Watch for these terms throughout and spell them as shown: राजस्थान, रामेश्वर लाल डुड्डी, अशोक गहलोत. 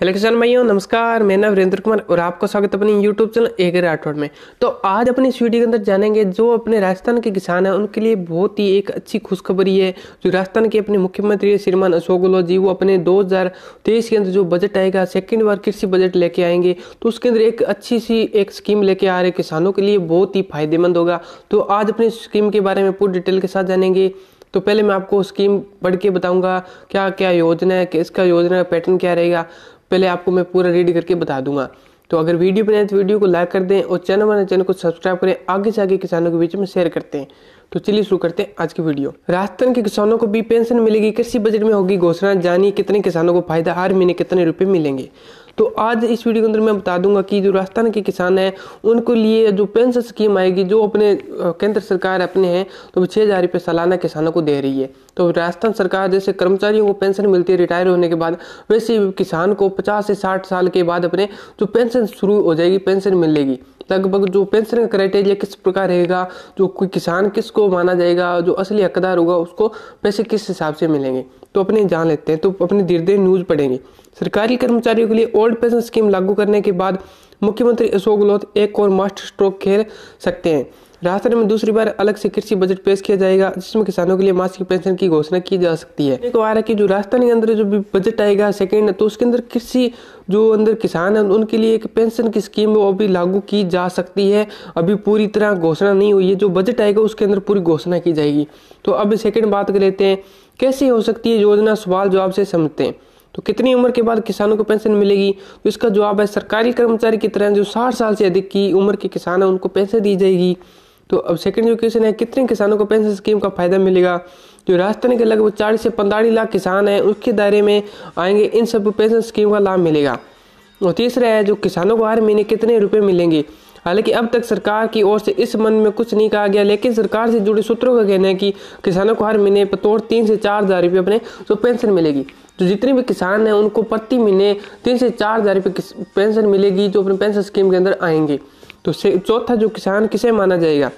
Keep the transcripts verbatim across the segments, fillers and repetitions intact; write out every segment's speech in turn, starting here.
Hello किसान भाइयों, नमस्कार। मैं ना वीरेंद्र कुमार और आपका स्वागत है अपनी यूट्यूब चैनल एक राठौड़ में। तो आज अपनी इस वीडियो के अंदर जानेंगे जो अपने राजस्थान के किसान हैं उनके लिए बहुत ही एक अच्छी खुशखबरी है। जो राजस्थान के अपने मुख्यमंत्री श्रीमान अशोक गहलोत जी वो अपने दो हज़ार तेईस के अंदर जो बजट आएगा सेकेंड बार कृषि बजट लेके आएंगे, तो उसके अंदर एक अच्छी सी एक स्कीम लेके आ रहे किसानों के लिए बहुत ही फायदेमंद होगा। तो आज अपनी स्कीम के बारे में पूरी डिटेल के साथ जानेंगे। तो पहले मैं आपको स्कीम पढ़ के बताऊँगा क्या क्या योजना है, इसका योजना का पैटर्न क्या रहेगा, पहले आपको मैं पूरा रीड करके बता दूंगा। तो अगर वीडियो बनाए तो वीडियो को लाइक कर दें और चैनल वाले चैनल को सब्सक्राइब करें, आगे से आगे किसानों के बीच में शेयर करते हैं। तो चलिए शुरू करते हैं आज की वीडियो। राजस्थान के किसानों को भी पेंशन मिलेगी, कृषि बजट में होगी घोषणा। जानिए कितने किसानों को फायदा, हर महीने कितने रुपए मिलेंगे। तो आज इस वीडियो के अंदर मैं बता दूंगा कि जो राजस्थान के किसान हैं उनके लिए जो पेंशन स्कीम आएगी जो अपने केंद्र सरकार अपने हैं, तो छः हज़ार रुपये सालाना किसानों को दे रही है। तो राजस्थान सरकार जैसे कर्मचारियों को पेंशन मिलती है रिटायर होने के बाद, वैसे किसान को पचास से साठ साल के बाद अपने जो पेंशन शुरू हो जाएगी, पेंशन मिलेगी। लगभग जो पेंशन का क्राइटेरिया किस प्रकार रहेगा, जो कोई किसान किसको माना जाएगा, जो असली हकदार होगा उसको पैसे किस हिसाब से मिलेंगे, तो अपने जान लेते हैं। तो अपने धीरे धीरे न्यूज़ पढ़ेंगे। सरकारी कर्मचारियों के लिए ओल्ड पेंशन स्कीम लागू करने के बाद मुख्यमंत्री अशोक गहलोत एक और मास्टर स्ट्रोक खेल सकते हैं। राजस्थान में दूसरी बार अलग से कृषि बजट पेश किया जाएगा जिसमें किसानों के लिए मासिक पेंशन की घोषणा की जा सकती है। देखो आ रहा है कि जो राजस्थान के अंदर जो बजट आएगा सेकेंड, तो उसके अंदर कृषि जो अंदर किसान हैं उनके लिए एक पेंशन की स्कीम वो अभी लागू की जा सकती है। अभी पूरी तरह घोषणा नहीं हुई है, जो बजट आएगा उसके अंदर पूरी घोषणा की जाएगी। तो अब सेकेंड बात कर लेते हैं कैसे हो सकती है योजना, सवाल जवाब से समझते हैं। तो कितनी उम्र के बाद किसानों को पेंशन मिलेगी, तो इसका जवाब है सरकारी कर्मचारी की तरह जो साठ साल से अधिक की उम्र के किसान हैं उनको पेंशन दी जाएगी। तो अब सेकंड जो क्वेश्चन है कितने किसानों को पेंशन स्कीम का फायदा मिलेगा, जो राजस्थान के लगभग चालीस से पैंतालीस लाख किसान हैं उसके दायरे में आएंगे, इन सब पेंशन स्कीम का लाभ मिलेगा। और तीसरा है जो किसानों को हर महीने कितने रुपये मिलेंगे। हालांकि अब तक सरकार की ओर से इस संबंध में कुछ नहीं कहा गया, लेकिन सरकार से जुड़े सूत्रों का कहना है कि किसानों को हर महीने बतौर तीन से चार हज़ार रुपये अपने जो पेंशन मिलेगी। तो जितने भी किसान हैं उनको प्रति महीने तीन से चार हज़ार रुपये पेंशन मिलेगी जो अपने पेंशन स्कीम के अंदर आएंगे। तो चौथा जो किसान किसे माना जाएगा,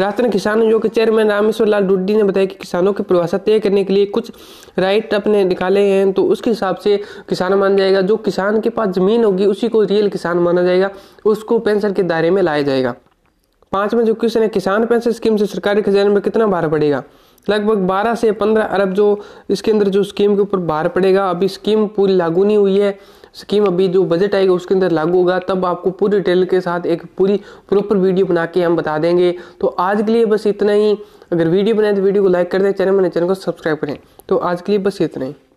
राजस्थान किसान आयोग के चेयरमैन रामेश्वर लाल डुड्डी ने बताया कि किसानों की परिभाषा तय करने के लिए कुछ राइट अपने निकाले हैं, तो उसके हिसाब से किसान माना जाएगा। जो किसान के पास जमीन होगी उसी को रियल किसान माना जाएगा, उसको पेंशन के दायरे में लाया जाएगा। पांचवें जो क्वेश्चन है किसान पेंशन स्कीम से सरकारी खजाने में कितना भार पड़ेगा, लगभग बारह से पंद्रह अरब जो इसके अंदर जो स्कीम के ऊपर भार पड़ेगा। अभी स्कीम पूरी लागू नहीं हुई है, स्कीम अभी जो बजट आएगा उसके अंदर लागू होगा, तब आपको पूरी डिटेल के साथ एक पूरी प्रॉपर वीडियो बना के हम बता देंगे। तो आज के लिए बस इतना ही। अगर वीडियो बनाए तो वीडियो को लाइक कर दें, चैनल बने चैनल को सब्सक्राइब करें। तो आज के लिए बस इतना ही।